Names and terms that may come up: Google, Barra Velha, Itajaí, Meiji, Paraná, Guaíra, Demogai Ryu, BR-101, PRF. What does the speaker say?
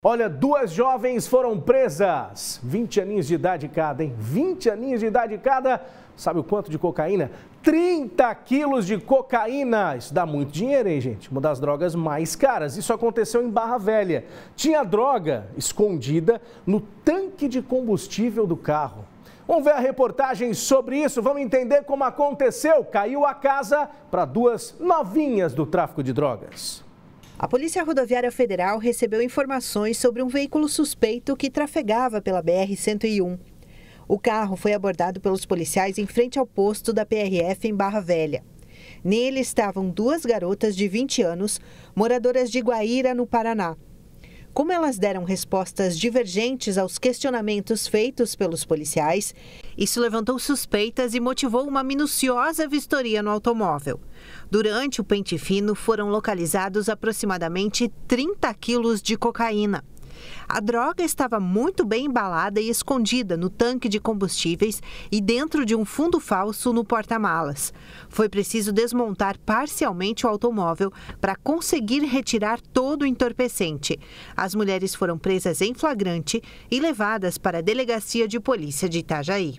Olha, duas jovens foram presas, 20 aninhos de idade cada, hein? 20 aninhos de idade cada, sabe o quanto de cocaína? 30 quilos de cocaína, isso dá muito dinheiro, hein, gente? Uma das drogas mais caras, isso aconteceu em Barra Velha. Tinha droga escondida no tanque de combustível do carro. Vamos ver a reportagem sobre isso, vamos entender como aconteceu. Caiu a casa para duas novinhas do tráfico de drogas. A Polícia Rodoviária Federal recebeu informações sobre um veículo suspeito que trafegava pela BR-101. O carro foi abordado pelos policiais em frente ao posto da PRF em Barra Velha. Nele estavam duas garotas de 20 anos, moradoras de Guaíra, no Paraná. Como elas deram respostas divergentes aos questionamentos feitos pelos policiais, isso levantou suspeitas e motivou uma minuciosa vistoria no automóvel. Durante o pente fino, foram localizados aproximadamente 30 quilos de cocaína. A droga estava muito bem embalada e escondida no tanque de combustíveis e dentro de um fundo falso no porta-malas. Foi preciso desmontar parcialmente o automóvel para conseguir retirar todo o entorpecente. As mulheres foram presas em flagrante e levadas para a delegacia de polícia de Itajaí.